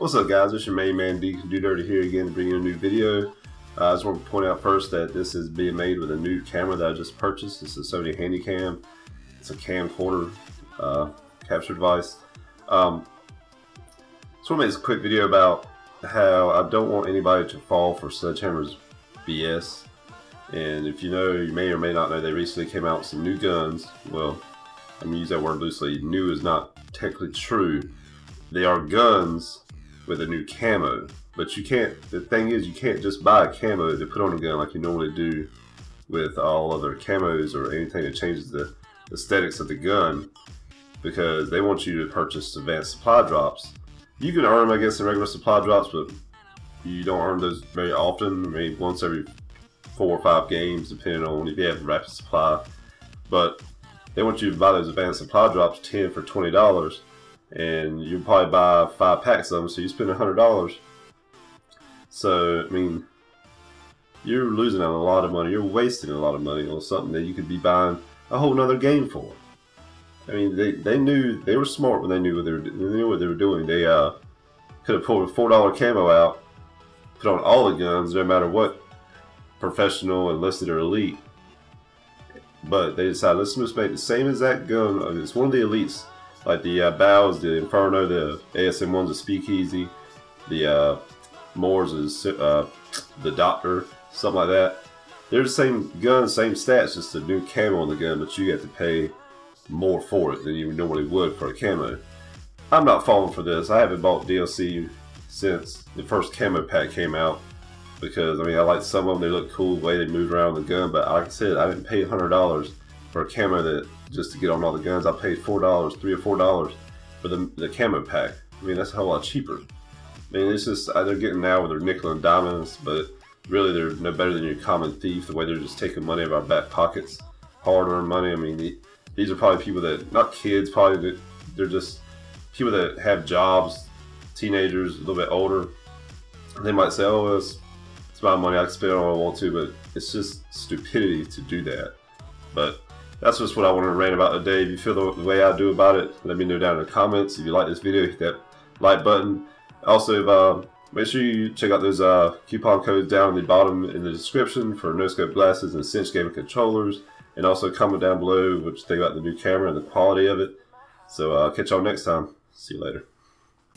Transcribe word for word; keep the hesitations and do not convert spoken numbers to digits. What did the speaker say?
What's up, guys? It's your main man DeaconDoDirty here again to bring you a new video. Uh, I just want to point out first that this is being made with a new camera that I just purchased. This is a Sony Handycam. It's a camcorder uh, capture device. Um, so I want to make this quick video about how I don't want anybody to fall for Sledgehammer's B S. And if you know, you may or may not know, they recently came out with some new guns. Well, I'm going to use that word loosely. New is not technically true. They are guns with a new camo. But you can't, the thing is, you can't just buy a camo to put on a gun like you normally do with all other camos or anything that changes the aesthetics of the gun, because they want you to purchase advanced supply drops. You can earn them, I guess, in regular supply drops, but you don't earn those very often, maybe once every four or five games, depending on if you have rapid supply. But they want you to buy those advanced supply drops, ten for twenty dollars, and you'll probably buy five packs of them, so you spend a hundred dollars. So, I mean, you're losing out a lot of money. You're wasting a lot of money on something that you could be buying a whole nother game for. I mean, they, they knew, they were smart when they knew what they were, they knew what they were doing. They uh, could have pulled a four dollar camo out, put on all the guns, no matter what, professional, enlisted, or elite. But they decided, let's just make the same exact gun. I mean, it's one of the elites, like the uh, Bows, the Inferno, the A S M one, the Speakeasy, the uh, Moores is uh, the Doctor, something like that. They're the same gun, same stats, just a new camo on the gun, but you have to pay more for it than you normally would for a camo. I'm not falling for this. I haven't bought D L C since the first camo pack came out, because I mean, I like some of them. They look cool the way they move around the gun, but like I said, I didn't pay a hundred dollars for a camo that just to get on all the guns. I paid four dollars, three or four dollars for the, the camo pack. I mean, that's a whole lot cheaper. I mean, it's just they're getting now with their nickel and diamonds, but really they're no better than your common thief, the way they're just taking money out of our back pockets, hard-earned money. I mean, the, these are probably people that, not kids, probably they're just people that have jobs, teenagers, a little bit older. They might say, oh, it's, it's my money, I can spend it on what I want to, but it's just stupidity to do that. But that's just what I wanted to rant about today. If you feel the, the way I do about it, let me know down in the comments. If you like this video, hit that like button. Also, uh, make sure you check out those uh, coupon codes down in the bottom in the description for No-Scope Glasses and Cinch Gaming Controllers. And also comment down below what you think about the new camera and the quality of it. So uh, catch y'all next time. See you later.